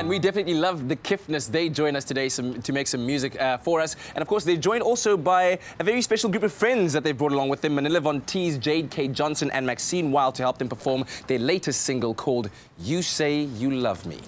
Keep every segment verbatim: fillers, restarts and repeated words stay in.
and we definitely love the Kiffness. They join us today some, to make some music uh, for us. And of course, they're joined also by a very special group of friends that they've brought along with them, Manila Von Teese, Jade K. Johnson and Maxine Wilde, to help them perform their latest single called You Say You Love Me.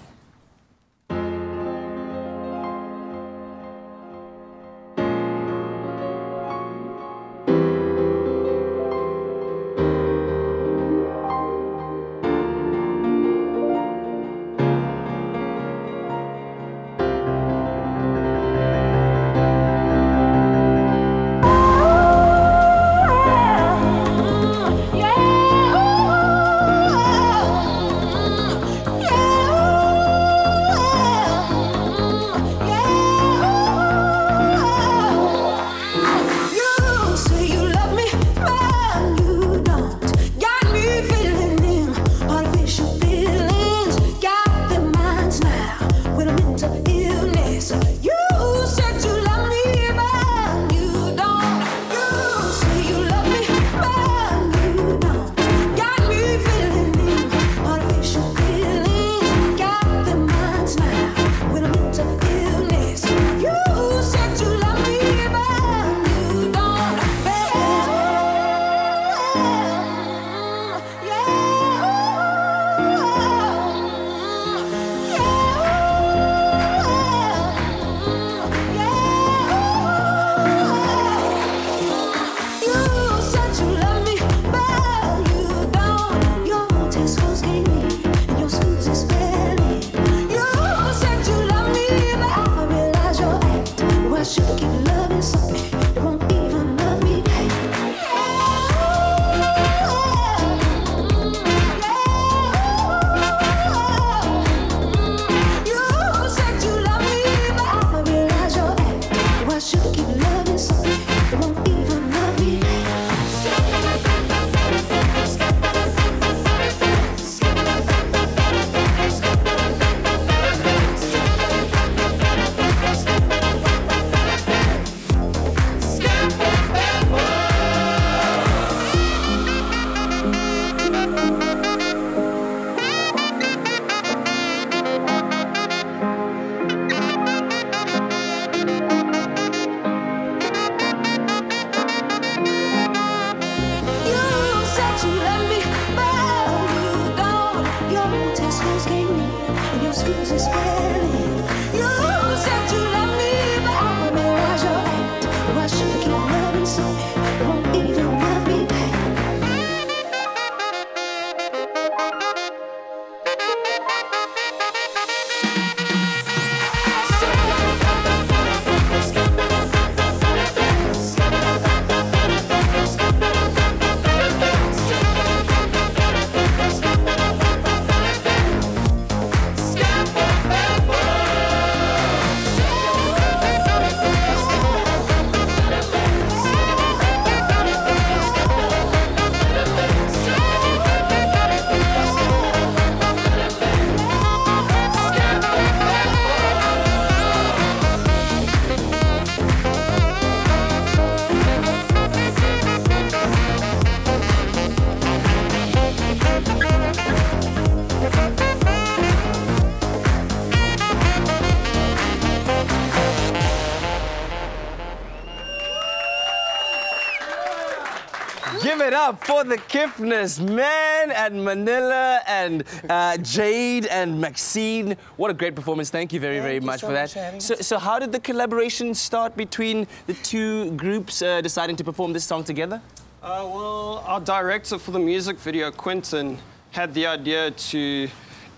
Up for the Kiffness, man, and Manila and uh, Jade and Maxine. What a great performance. Thank you very, Thank very you much so for much that. So, so how did the collaboration start between the two groups uh, deciding to perform this song together? Uh, well, our director for the music video, Quentin, had the idea to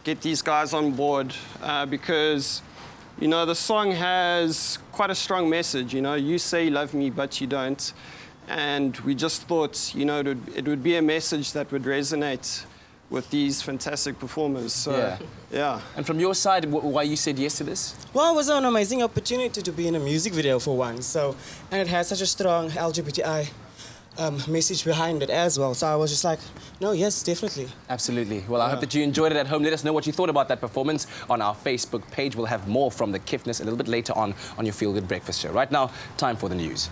get these guys on board uh, because, you know, the song has quite a strong message. You know, you say you love me, but you don't. And we just thought, you know, it would, it would be a message that would resonate with these fantastic performers. So, yeah. yeah. And from your side, w why you said yes to this? Well, it was an amazing opportunity to be in a music video for one. So, and it has such a strong L G B T I um, message behind it as well. So I was just like, no, yes, definitely. Absolutely. Well, I yeah. hope that you enjoyed it at home. Let us know what you thought about that performance on our Facebook page. We'll have more from the Kiffness a little bit later on on your Feel Good Breakfast show. Right now, time for the news.